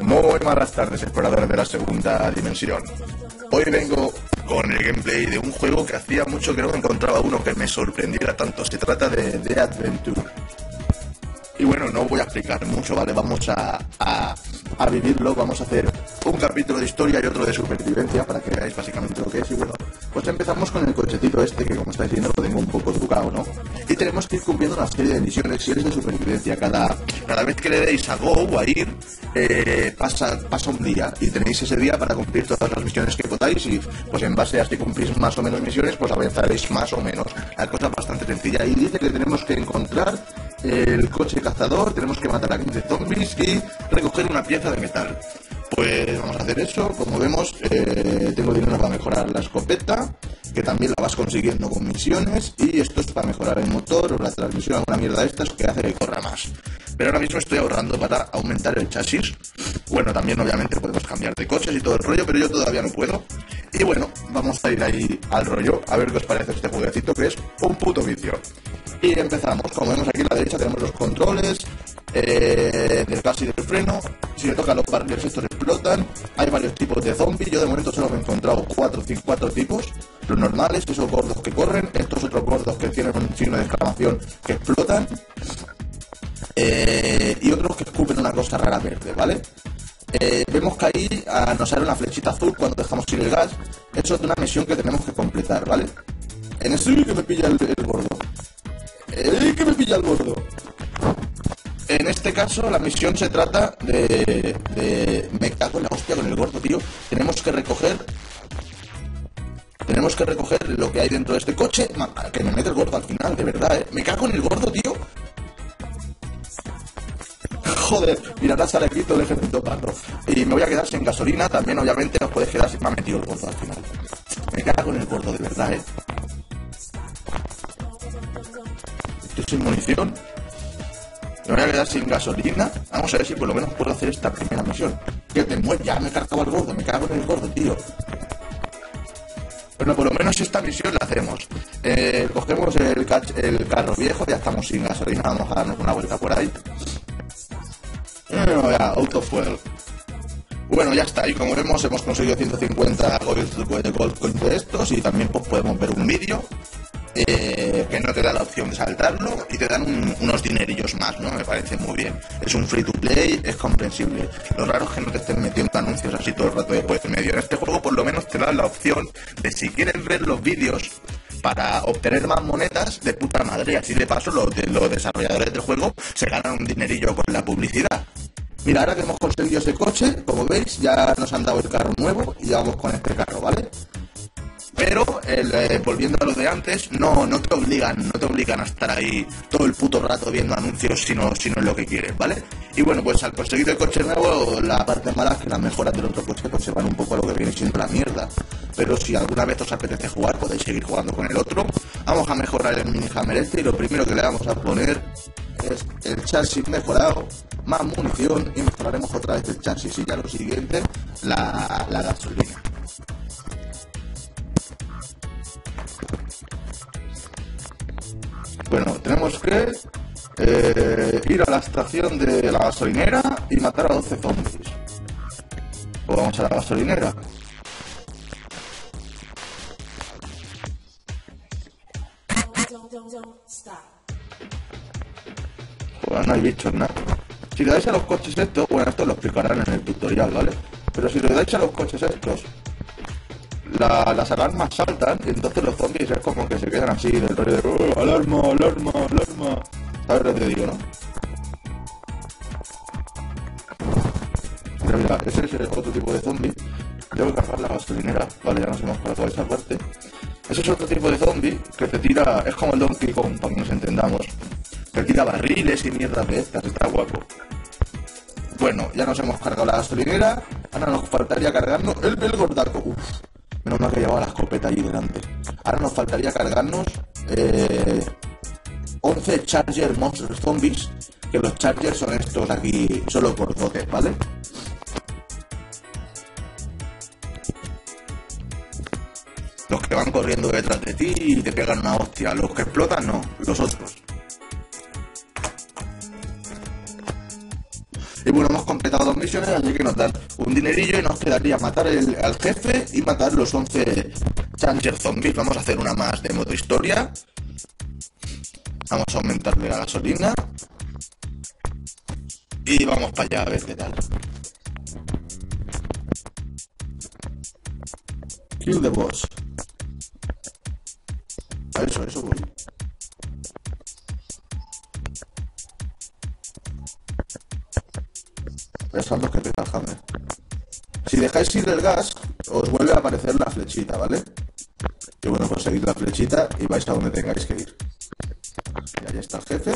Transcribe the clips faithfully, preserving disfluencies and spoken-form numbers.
Muy malas tardes, exploradores de la segunda dimensión. Hoy vengo con el gameplay de un juego que hacía mucho que no encontraba uno que me sorprendiera tanto. Se trata de Dead Venture. Y bueno, no voy a explicar mucho, ¿vale? Vamos a, a, a vivirlo, vamos a hacer un capítulo de historia y otro de supervivencia para que veáis básicamente lo que es. Y bueno, pues empezamos con el cochecito este que, como estáis viendo, lo tengo un poco trucado, ¿no? Y tenemos que ir cumpliendo una serie de misiones y es de supervivencia. Cada, cada vez que le deis a Go o a ir, eh, pasa, pasa un día y tenéis ese día para cumplir todas las misiones que podáis y pues en base a si cumplís más o menos misiones, pues avanzaréis más o menos. La cosa es bastante sencilla y dice que tenemos que encontrar el coche cazador, tenemos que matar a quince zombies y recoger una pieza de metal. Pues vamos a hacer eso. Como vemos, eh, tengo dinero para mejorar la escopeta, que también la vas consiguiendo con misiones, y esto es para mejorar el motor o la transmisión, alguna mierda de estas que hace que corra más. Pero ahora mismo estoy ahorrando para aumentar el chasis. Bueno, también obviamente podemos cambiar de coches y todo el rollo, pero yo todavía no puedo. Y bueno, vamos a ir ahí al rollo, a ver qué os parece este jueguecito, que es un puto vicio. Y empezamos. Como vemos aquí a la derecha tenemos los controles eh, del gas y del freno. Si le tocan los barriles estos explotan. Hay varios tipos de zombies. Yo de momento solo me he encontrado cuatro, cuatro tipos. Los normales, esos gordos que corren. Estos otros gordos que tienen un signo de exclamación que explotan. Eh, y otros que escupen una cosa rara verde, ¿vale? Eh, vemos que ahí ah, nos sale una flechita azul cuando dejamos ir el gas. Eso es una misión que tenemos que completar, ¿vale? En este vídeo me pilla el, el gordo. ¡Eh, que me pilla el gordo! En este caso, la misión se trata de... de... Me cago en la hostia con el gordo, tío. Tenemos que recoger... Tenemos que recoger lo que hay dentro de este coche. Man, que me mete el gordo al final, de verdad, eh. Me cago en el gordo, tío. Joder, mirad, sale aquí todo el ejército pardo. Y me voy a quedar sin gasolina. También, obviamente, os podéis quedar sin... Me ha metido el gordo al final. Me cago en el gordo, de verdad, eh. Sin munición, me voy a quedar sin gasolina. Vamos a ver si por lo menos puedo hacer esta primera misión. Que te mueres, ya me he cargado al gordo, me cago en el gordo, tío. Bueno, por lo menos esta misión la hacemos. Eh, cogemos el, el carro viejo, ya estamos sin gasolina. Vamos a darnos una vuelta por ahí. Eh, ya, autofuel. Bueno, ya está, y como vemos hemos conseguido ciento cincuenta gold coins de estos y también pues, podemos ver un vídeo. Eh, que no te da la opción de saltarlo y te dan un, unos dinerillos más, ¿no? Me parece muy bien. Es un free to play, es comprensible. Lo raro es que no te estén metiendo anuncios así todo el rato después en medio. En este juego por lo menos te dan la opción de si quieres ver los vídeos para obtener más monedas, de puta madre. Así de paso los, de, los desarrolladores del juego se ganan un dinerillo con la publicidad. Mira, ahora que hemos conseguido ese coche, como veis ya nos han dado el carro nuevo y ya vamos con este carro, ¿vale? Pero, el, eh, volviendo a lo de antes, no, no te obligan, no te obligan a estar ahí todo el puto rato viendo anuncios si no, si no es lo que quieres, ¿vale? Y bueno, pues al conseguir el coche nuevo, la parte mala es que las mejoras del otro coche pues se van un poco a lo que viene siendo la mierda. Pero si alguna vez os apetece jugar, podéis seguir jugando con el otro. Vamos a mejorar el minihammer este y lo primero que le vamos a poner es el chasis mejorado, más munición y mejoraremos otra vez el chasis y ya lo siguiente, la, la gasolina. Bueno, tenemos que eh, ir a la estación de la gasolinera y matar a doce zombies. O vamos a la gasolinera. Joder, no hay bichos, nada. Si le dais a los coches estos, bueno, esto lo explicarán en el tutorial, ¿vale? Pero si le dais a los coches estos, La, las alarmas saltan y entonces los zombies es como que se quedan así del rollo de oh, alarma, alarma, alarma. ¿Sabes lo que te digo, no? Mira, mira, ese es el otro tipo de zombie. Tengo que cargar la gasolinera. Vale, ya nos hemos pasado esa parte. Ese es otro tipo de zombie que te tira, es como el Donkey Kong, para que nos entendamos. Te tira barriles y mierdas de estas, está guapo. Bueno, ya nos hemos cargado la gasolinera. Ahora nos faltaría cargarnos el belgordaco. Uff. Menos mal que llevaba la escopeta allí delante. Ahora nos faltaría cargarnos eh, once Charger Monster Zombies. Que los Chargers son estos aquí, solo por dotes, ¿vale? Los que van corriendo detrás de ti y te pegan una hostia. Los que explotan, no, los otros. Y bueno, hemos completado dos misiones, así que nos dan un dinerillo y nos quedaría matar el, al jefe y matar los once Changer Zombies. Vamos a hacer una más de modo historia. Vamos a aumentarle la gasolina. Y vamos para allá a ver qué tal. Kill the boss. A eso, a eso voy. Pensando que pega el hammer. Si dejáis ir el gas, os vuelve a aparecer la flechita, ¿vale? Y bueno, pues seguid la flechita y vais a donde tengáis que ir. Y ahí está el jefe.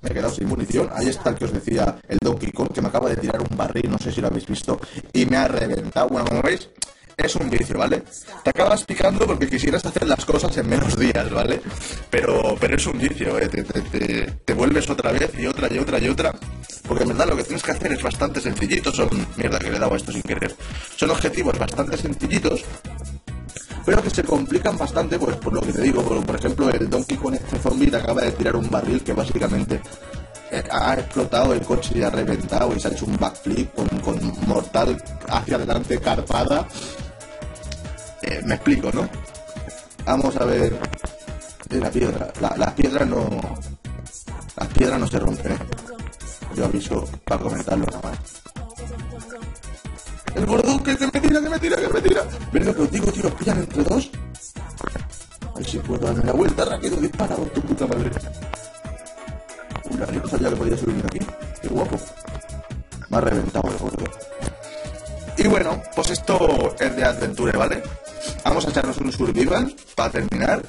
Me he quedado sin munición. Ahí está el que os decía, el Donkey Kong, que me acaba de tirar un barril, no sé si lo habéis visto, y me ha reventado. Bueno, como veis, es un vicio, ¿vale? Te acabas picando porque quisieras hacer las cosas en menos días, ¿vale? Pero, pero es un vicio, ¿eh? Te, te, te, te vuelves otra vez y otra y otra y otra. Porque en verdad lo que tienes que hacer es bastante sencillito. Son... mierda, que le he dado a esto sin querer. Son objetivos bastante sencillitos, pero que se complican bastante, pues por lo que te digo, por, por ejemplo, el Donkey con este zombie te acaba de tirar un barril que básicamente ha explotado el coche y ha reventado y se ha hecho un backflip con, con mortal hacia adelante, carpada. Eh, me explico, ¿no? Vamos a ver... la piedra, la, las piedras no... las piedras no se rompen, ¿eh? Yo aviso para comentarlo nada más. El gordo que, que me tira, que me tira, que me tira. ¿Ves lo que os digo, tío? ¿Os pillan entre dos? A ver si puedo darme la vuelta, rápido, dispara por tu puta madre. Uy, la no sabía que podía subirme aquí. Qué guapo. Me ha reventado el gordo. Y bueno, pues esto es de Adventure, ¿vale? Vamos a echarnos un survival para terminar.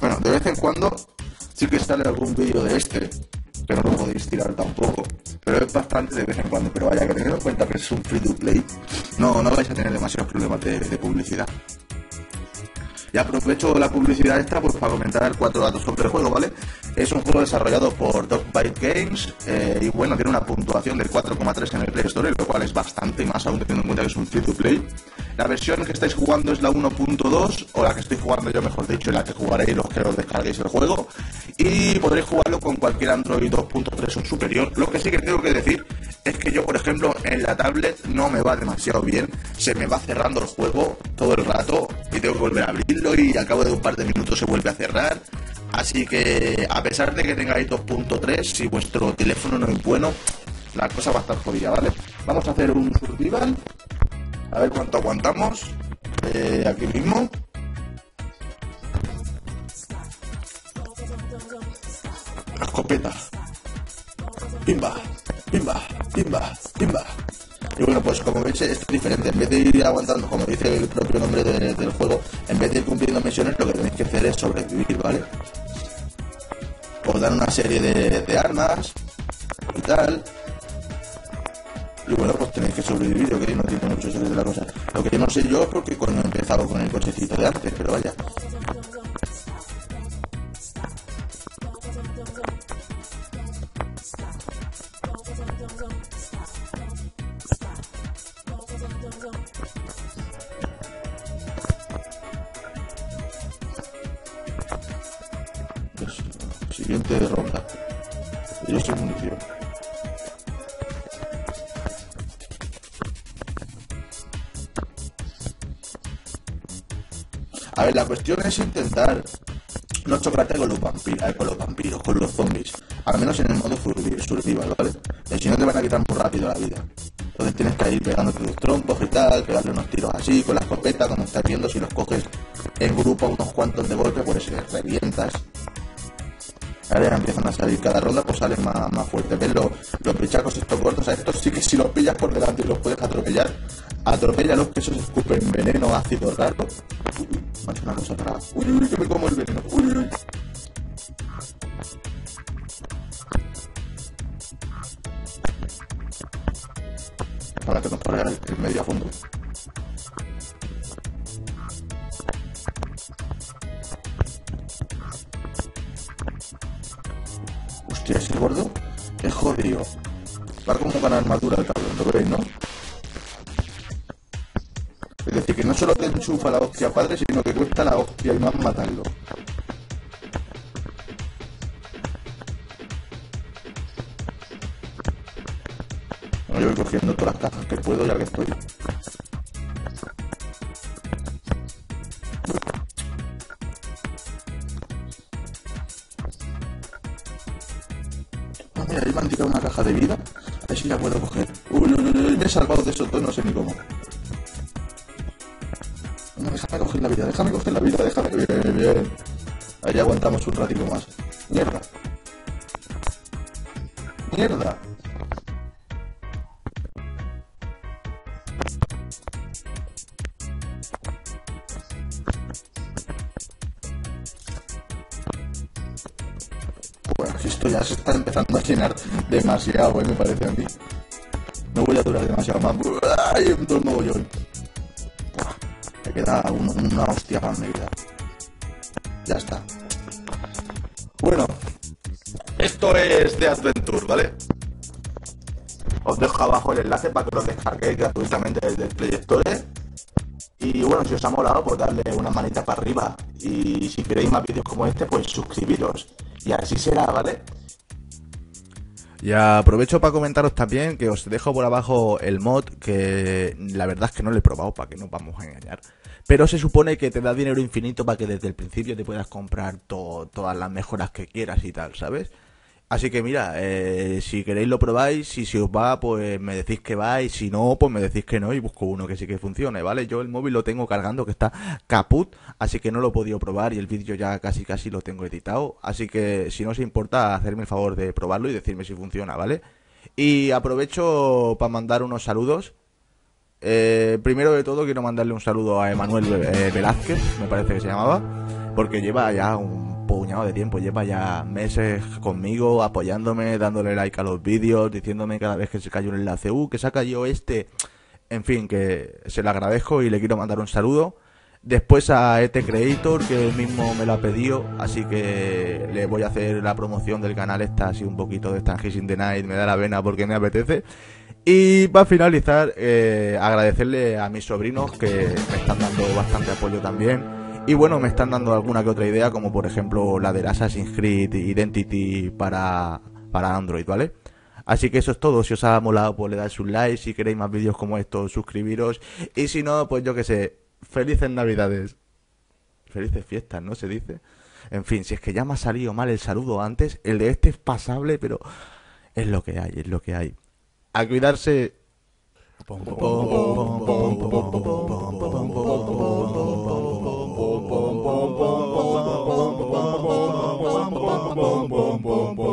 Bueno, de vez en cuando... sí que sale algún vídeo de este, pero no lo podéis tirar tampoco. Pero es bastante de vez en cuando. Pero vaya, que teniendo en cuenta que es un free to play, no, no vais a tener demasiados problemas de, de publicidad. Y aprovecho la publicidad esta pues para comentar cuatro datos sobre el juego, ¿vale? Es un juego desarrollado por Dogbyte Games, eh, y bueno, tiene una puntuación del cuatro coma tres en el Play Store, lo cual es bastante, y más aún teniendo en cuenta que es un free to play. La versión que estáis jugando es la uno punto dos, o la que estoy jugando yo, mejor dicho, y la que jugaréis los que os descarguéis el juego. Y podréis jugarlo con cualquier Android dos punto tres o superior. Lo que sí que tengo que decir es que yo, por ejemplo, en la tablet no me va demasiado bien. Se me va cerrando el juego todo el rato y tengo que volver a abrirlo y al cabo de un par de minutos se vuelve a cerrar. Así que, a pesar de que tengáis dos punto tres, si vuestro teléfono no es bueno, la cosa va a estar jodida, ¿vale? Vamos a hacer un survival, a ver cuánto aguantamos, eh, aquí mismo. La escopeta. Pimba, pimba, pimba, pimba. Y bueno, pues como veis es diferente. En vez de ir aguantando, como dice el propio nombre de, del juego, en vez de ir cumpliendo misiones, lo que tenéis que hacer es sobrevivir, ¿vale? Os dan una serie de, de armas y tal. Y bueno, pues tenéis que sobrevivir, ok, no tiene mucho sentido la cosa. Lo que no sé yo es porque cuando he empezado con el cochecito de antes, pero vaya. Siguiente ronda. Yo soy munición. A ver, la cuestión es intentar no chocarte con los vampiros, con los vampiros, con los zombies. Al menos en el modo survival, ¿vale? Y si no te van a quitar muy rápido la vida. Entonces tienes que ir pegándote los trompos y tal, pegarle unos tiros así, con la escopeta, como estás viendo, si los coges en grupo unos cuantos de golpe, pues les revientas. Ahora ya empiezan a salir cada ronda, pues salen más, más fuertes. ¿Ves los, los pichacos estos cortos? A estos sí que si los pillas por delante y los puedes atropellar, atropellalos, que esos escupen veneno ácido raro. Uy, me ha hecho una cosa rara. Uy, uy, que me como el veneno. Uy, uy. Ahora que nos pone el medio a fondo. Hostia, ese gordo es jodido. Va como con armadura el cabrón, lo veis, ¿no? Es decir, que no solo te enchufa la hostia padre, sino que cuesta la hostia y más matarlo. Bueno, yo voy cogiendo todas las cajas que puedo ya que estoy. Ah, mira, ahí me han tirado una caja de vida. A ver si la puedo coger. Uy, uy, uy, uy, me he salvado de esos dos, no sé ni cómo. Déjame coger la vida, déjame coger la vida, déjame. Bien, bien. Ahí aguantamos un ratito más. Mierda. Mierda. Bueno, esto ya se está empezando a llenar demasiado, ¿eh? Me parece a mí. No voy a durar demasiado más. ¡Ay, un torno bollón! Queda una, una hostia para medida. Ya está. Bueno, esto es Dead Venture, ¿vale? Os dejo abajo el enlace para que lo descarguéis gratuitamente desde Play Store. Y bueno, si os ha molado, pues darle una manita para arriba. Y si queréis más vídeos como este, pues suscribiros. Y así será, ¿vale? Y aprovecho para comentaros también que os dejo por abajo el mod, que la verdad es que no lo he probado, para que no vamos a engañar. Pero se supone que te da dinero infinito para que desde el principio te puedas comprar to todas las mejoras que quieras y tal, ¿sabes? Así que mira, eh, si queréis lo probáis, y si os va, pues me decís que va, y si no, pues me decís que no, y busco uno que sí que funcione, ¿vale? Yo el móvil lo tengo cargando, que está caput, así que no lo he podido probar, y el vídeo ya casi casi lo tengo editado, así que si no os importa, hacerme el favor de probarlo y decirme si funciona, ¿vale? Y aprovecho para mandar unos saludos. Eh, primero de todo quiero mandarle un saludo a Emanuel Velázquez, me parece que se llamaba, porque lleva ya un puñado de tiempo, lleva ya meses conmigo, apoyándome, dándole like a los vídeos, diciéndome cada vez que se cae un enlace, uh, que saca yo este, en fin, que se lo agradezco y le quiero mandar un saludo. Después a este creator, que él mismo me lo ha pedido, así que le voy a hacer la promoción del canal esta, así un poquito de Stangish in the Night, me da la vena porque me apetece. Y para finalizar, eh, agradecerle a mis sobrinos, que me están dando bastante apoyo también. Y bueno, me están dando alguna que otra idea, como por ejemplo la del Assassin's Creed Identity para, para Android, ¿vale? Así que eso es todo. Si os ha molado, pues le dais un like. Si queréis más vídeos como estos, suscribiros. Y si no, pues yo que sé, felices navidades. Felices fiestas, ¿no? Se dice. En fin, si es que ya me ha salido mal el saludo antes, el de este es pasable, pero es lo que hay, es lo que hay. A cuidarse. Boom, boom, boom, boom.